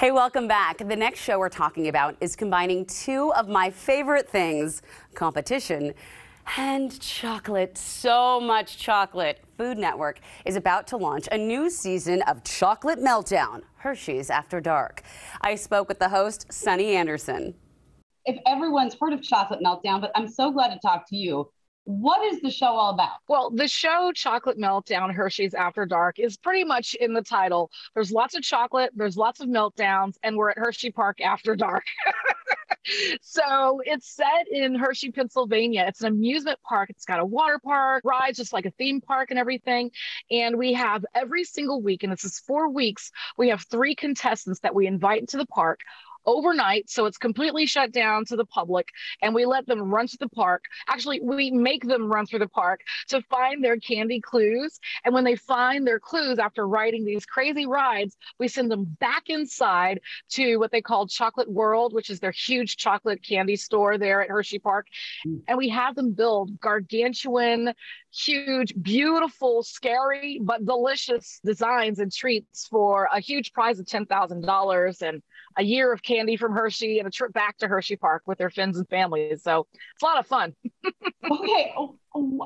Hey, welcome back. The next show we're talking about is combining two of my favorite things, competition and chocolate. So much chocolate. Food Network is about to launch a new season of Chocolate Meltdown: Hershey's After Dark. I spoke with the host, Sunny Anderson. If everyone's heard of Chocolate Meltdown, but I'm so glad to talk to you. What is the show all about? Well, the show Chocolate Meltdown: Hershey's After Dark is pretty much in the title. There's lots of chocolate, there's lots of meltdowns, and we're at Hersheypark after dark. So it's set in Hershey, Pennsylvania. It's an amusement park. It's got a water park, rides, just like a theme park and everything. And we have every single week, and this is 4 weeks, we have 3 contestants that we invite into the park overnight, so it's completely shut down to the public, and we let them run through the park. Actually, we make them run through the park to find their candy clues, and when they find their clues after riding these crazy rides, we send them back inside to what they call Chocolate World, which is their huge chocolate candy store there at Hershey Park, and we have them build gargantuan, huge, beautiful, scary, but delicious designs and treats for a huge prize of $10,000 and a year of candy from Hershey and a trip back to Hershey Park with their friends and families. So it's a lot of fun. Okay.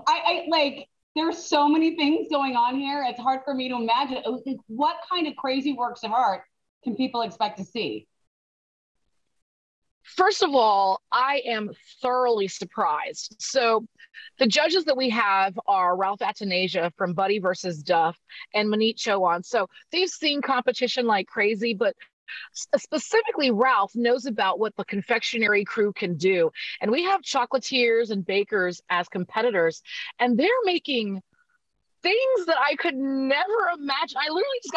I like, there's so many things going on here. It's hard for me to imagine. What kind of crazy works of art can people expect to see? First of all, I am thoroughly surprised. So the judges that we have are Ralph Atanasia from Buddy versus Duff and Manito Chowan. So they've seen competition like crazy, but specifically Ralph knows about what the confectionery crew can do. And we have chocolatiers and bakers as competitors, and they're making things that I could never imagine. I literally just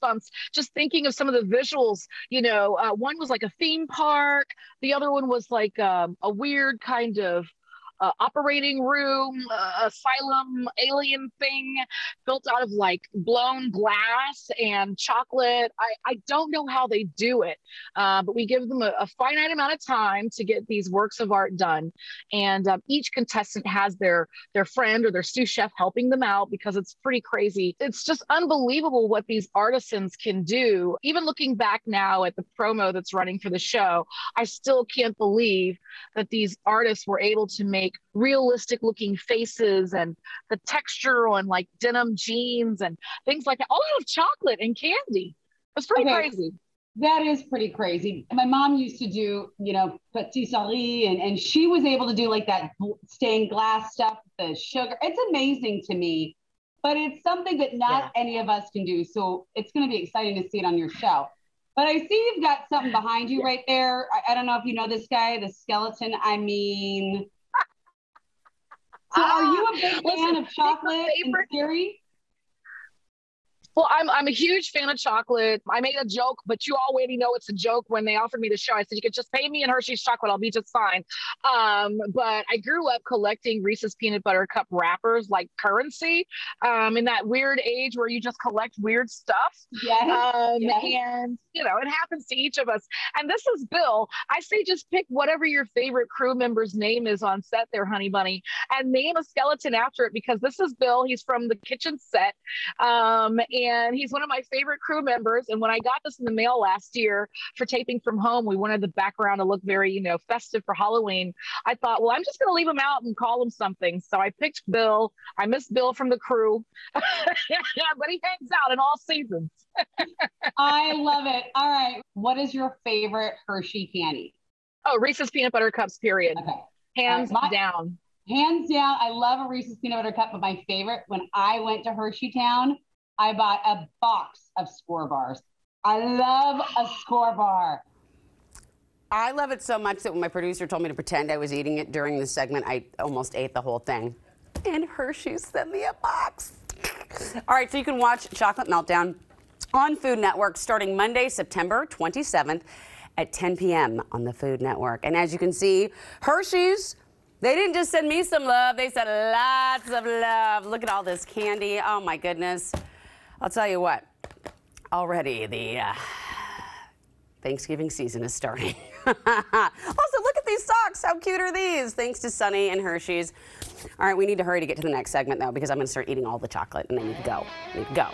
got goosebumps just thinking of some of the visuals. You know, one was like a theme park. The other one was like a weird kind of operating room, asylum, alien thing built out of like blown glass and chocolate. I don't know how they do it, but we give them a finite amount of time to get these works of art done. And each contestant has their friend or their sous chef helping them out because it's pretty crazy. It's just unbelievable what these artisans can do. Even looking back now at the promo that's running for the show, I still can't believe that these artists were able to make realistic looking faces and the texture on like denim jeans and things like that, all out of chocolate and candy. It's pretty crazy. That is pretty crazy. My mom used to do, you know, patisserie, and she was able to do like that stained glass stuff, the sugar. It's amazing to me, but it's something that not any of us can do. So it's going to be exciting to see it on your show. But I see you've got something behind you right there. I don't know if you know this guy, the skeleton. I mean, so are you a big fan of chocolate and dairy? Well, I'm a huge fan of chocolate. I made a joke, but you already know it's a joke when they offered me the show. I said, you could just pay me in Hershey's chocolate. I'll be just fine. But I grew up collecting Reese's Peanut Butter Cup wrappers like currency in that weird age where you just collect weird stuff. Yes. And, you know, it happens to each of us. And this is Bill. I say just pick whatever your favorite crew member's name is on set there, honey bunny, and name a skeleton after it because this is Bill. He's from the kitchen set. And he's one of my favorite crew members. And when I got this in the mail last year for taping from home, we wanted the background to look very, you know, festive for Halloween. I thought, well, I'm just going to leave him out and call him something. So I picked Bill. I miss Bill from the crew, but he hangs out in all seasons. I love it. All right. What is your favorite Hershey candy? Oh, Reese's Peanut Butter Cups, period. Okay. Hands down. Hands down. I love a Reese's Peanut Butter Cup, but my favorite, when I went to Hershey Town, I bought a box of Score bars. I love a Score bar. I love it so much that when my producer told me to pretend I was eating it during the segment, I almost ate the whole thing. And Hershey sent me a box. All right, so you can watch Chocolate Meltdown on Food Network starting Monday, September 27th at 10 p.m. on the Food Network. And as you can see, Hershey's, they didn't just send me some love. They sent lots of love. Look at all this candy. Oh, my goodness. I'll tell you what, already the Thanksgiving season is starting. Also, look at these socks. How cute are these? Thanks to Sunny and Hershey's. All right, we need to hurry to get to the next segment, though, because I'm going to start eating all the chocolate, and I need to go.